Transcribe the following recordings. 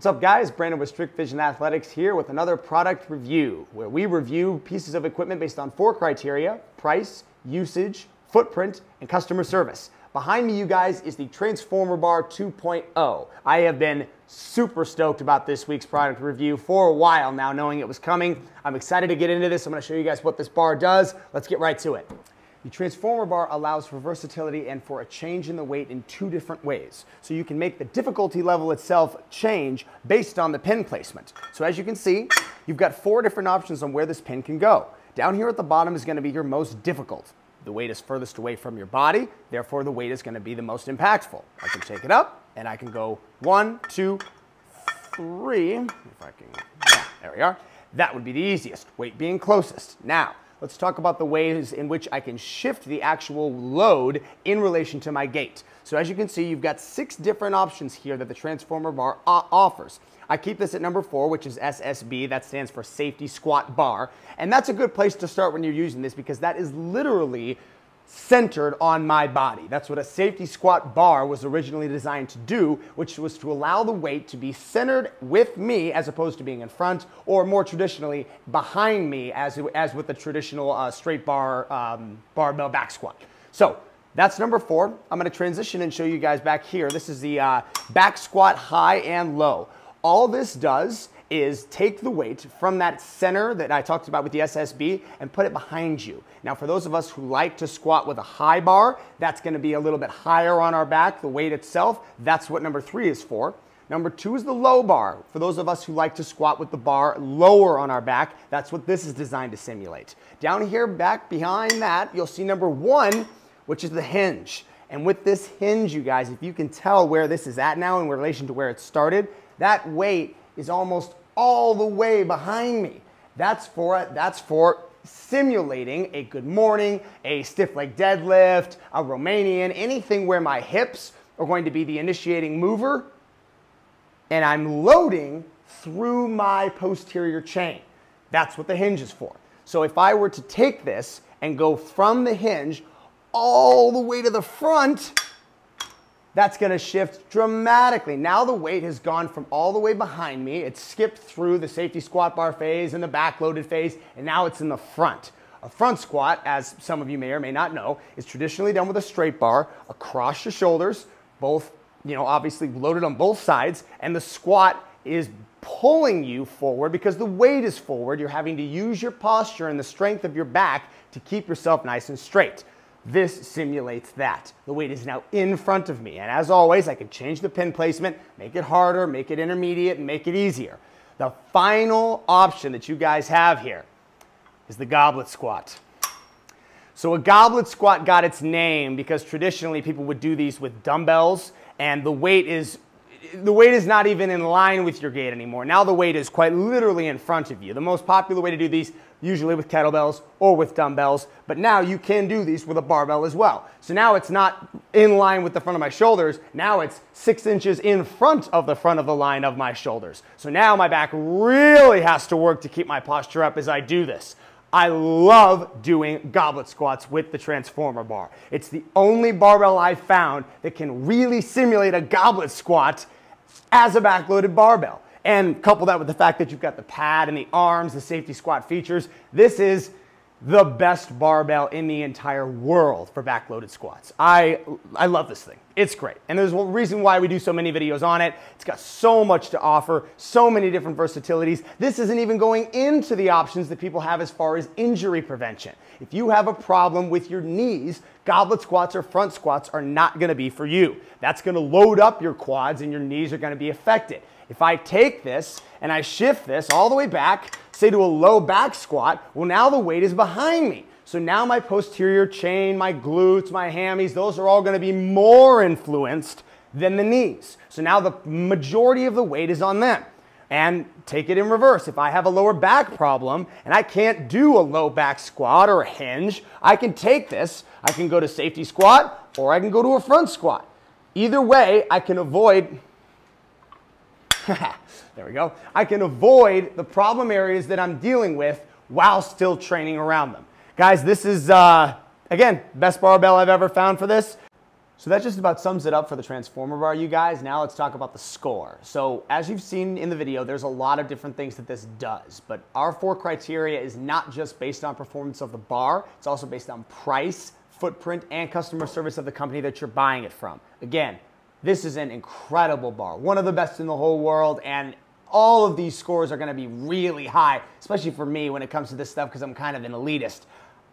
What's up guys, Brandon with Strict Vision Athletics here with another product review where we review pieces of equipment based on four criteria: price, usage, footprint, and customer service. Behind me, you guys, is the Transformer Bar 2.0. I have been super stoked about this week's product review for a while now, knowing it was coming. I'm excited to get into this. I'm gonna show you guys what this bar does. Let's get right to it. The Transformer Bar allows for versatility and for a change in the weight in two different ways. So you can make the difficulty level itself change based on the pin placement. So as you can see, you've got four different options on where this pin can go. Down here at the bottom is gonna be your most difficult. The weight is furthest away from your body, therefore the weight is gonna be the most impactful. I can take it up and I can go 1, 2, 3, if I can, yeah, there we are. That would be the easiest, weight being closest. Now, let's talk about the ways in which I can shift the actual load in relation to my gait. So as you can see, you've got six different options here that the Transformer Bar offers. I keep this at number 4, which is SSB. That stands for Safety Squat Bar. And that's a good place to start when you're using this because that is literally centered on my body. That's what a safety squat bar was originally designed to do, which was to allow the weight to be centered with me as opposed to being in front or more traditionally behind me as with the traditional straight bar barbell back squat. So that's number 4. I'm gonna transition and show you guys back here. This is the back squat high and low. All this does is take the weight from that center that I talked about with the SSB and put it behind you. Now, for those of us who like to squat with a high bar, that's gonna be a little bit higher on our back, the weight itself. That's what number 3 is for. Number 2 is the low bar. For those of us who like to squat with the bar lower on our back, that's what this is designed to simulate. Down here, back behind that, you'll see number 1, which is the hinge. And with this hinge, you guys, if you can tell where this is at now in relation to where it started, that weight is almost all the way behind me. That's for simulating a good morning, a stiff leg deadlift, a Romanian, anything where my hips are going to be the initiating mover and I'm loading through my posterior chain. That's what the hinge is for. So if I were to take this and go from the hinge all the way to the front, that's gonna shift dramatically. Now the weight has gone from all the way behind me, it's skipped through the safety squat bar phase and the back loaded phase, and now it's in the front. A front squat, as some of you may or may not know, is traditionally done with a straight bar across your shoulders, both, you know, obviously loaded on both sides, and the squat is pulling you forward because the weight is forward. You're having to use your posture and the strength of your back to keep yourself nice and straight. This simulates that. The weight is now in front of me. And as always, I can change the pin placement, make it harder, make it intermediate, and make it easier. The final option that you guys have here is the goblet squat. So a goblet squat got its name because traditionally people would do these with dumbbells and the weight is not even in line with your gait anymore. Now the weight is quite literally in front of you. The most popular way to do these, usually with kettlebells or with dumbbells, but now you can do these with a barbell as well. So now it's not in line with the front of my shoulders, now it's 6 inches in front of the line of my shoulders. So now my back really has to work to keep my posture up as I do this. I love doing goblet squats with the Transformer Bar. It's the only barbell I've found that can really simulate a goblet squat as a backloaded barbell. And couple that with the fact that you've got the pad and the arms, the safety squat features. This is the best barbell in the entire world for backloaded squats. I love this thing. It's great. And there's a reason why we do so many videos on it. It's got so much to offer, so many different versatilities. This isn't even going into the options that people have as far as injury prevention. If you have a problem with your knees, goblet squats or front squats are not gonna be for you. That's gonna load up your quads and your knees are gonna be affected. If I take this and I shift this all the way back, say to a low back squat, well now the weight is behind me. So now my posterior chain, my glutes, my hammies, those are all gonna be more influenced than the knees. So now the majority of the weight is on them. And take it in reverse. If I have a lower back problem and I can't do a low back squat or a hinge, I can take this, I can go to safety squat or I can go to a front squat. Either way, I can avoid there we go. I can avoid the problem areas that I'm dealing with while still training around them. Guys, this is, again, best barbell I've ever found for this. So that just about sums it up for the Transformer Bar, you guys. Now let's talk about the score. So as you've seen in the video, there's a lot of different things that this does, but our 4 criteria is not just based on performance of the bar, it's also based on price, footprint, and customer service of the company that you're buying it from. Again, this is an incredible bar, one of the best in the whole world, and all of these scores are gonna be really high, especially for me when it comes to this stuff because I'm kind of an elitist.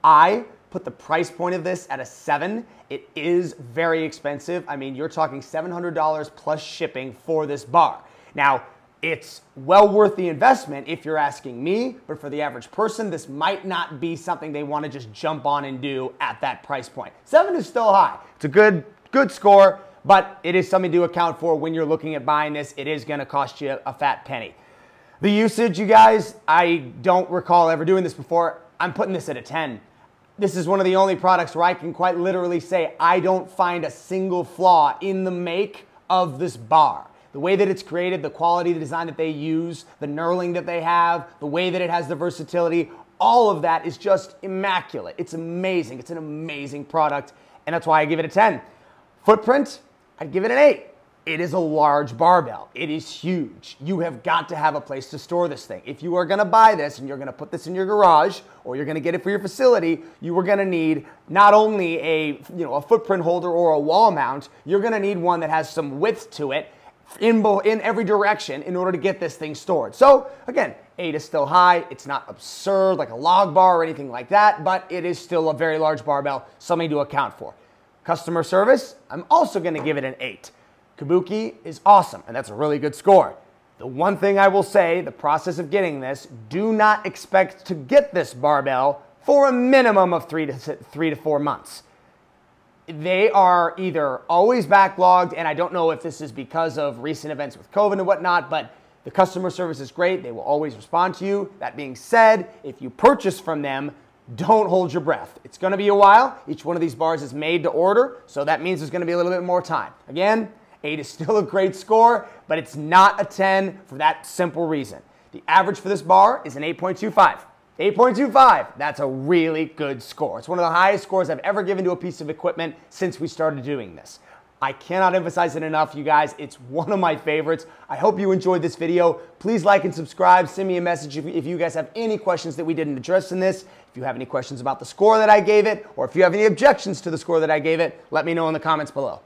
I put the price point of this at a 7. It is very expensive. I mean, you're talking $700 plus shipping for this bar. Now, it's well worth the investment if you're asking me, but for the average person, this might not be something they want to just jump on and do at that price point. 7 is still high. It's a good score, but it is something to account for when you're looking at buying this. It is going to cost you a fat penny. The usage, you guys, I don't recall ever doing this before. I'm putting this at a 10. This is one of the only products where I can quite literally say I don't find a single flaw in the make of this bar. The way that it's created, the quality, the design that they use, the knurling that they have, the way that it has the versatility, all of that is just immaculate. It's amazing. It's an amazing product, and that's why I give it a 10. Footprint, I'd give it an 8. It is a large barbell. It is huge. You have got to have a place to store this thing. If you are gonna buy this and you're gonna put this in your garage or you're gonna get it for your facility, you are gonna need not only a footprint holder or a wall mount, you're gonna need one that has some width to it in every direction in order to get this thing stored. So again, 8 is still high. It's not absurd like a log bar or anything like that, but it is still a very large barbell, something to account for. Customer service, I'm also gonna give it an 8. Kabuki is awesome, and that's a really good score. The one thing I will say, the process of getting this, do not expect to get this barbell for a minimum of 3 to 4 months. They are either always backlogged, and I don't know if this is because of recent events with COVID and whatnot, but the customer service is great. They will always respond to you. That being said, if you purchase from them, don't hold your breath. It's gonna be a while. Each one of these bars is made to order, so that means there's gonna be a little bit more time. Again, 8 is still a great score, but it's not a 10 for that simple reason. The average for this bar is an 8.25. 8.25, that's a really good score. It's one of the highest scores I've ever given to a piece of equipment since we started doing this. I cannot emphasize it enough, you guys. It's one of my favorites. I hope you enjoyed this video. Please like and subscribe. Send me a message if you guys have any questions that we didn't address in this. If you have any questions about the score that I gave it, or if you have any objections to the score that I gave it, let me know in the comments below.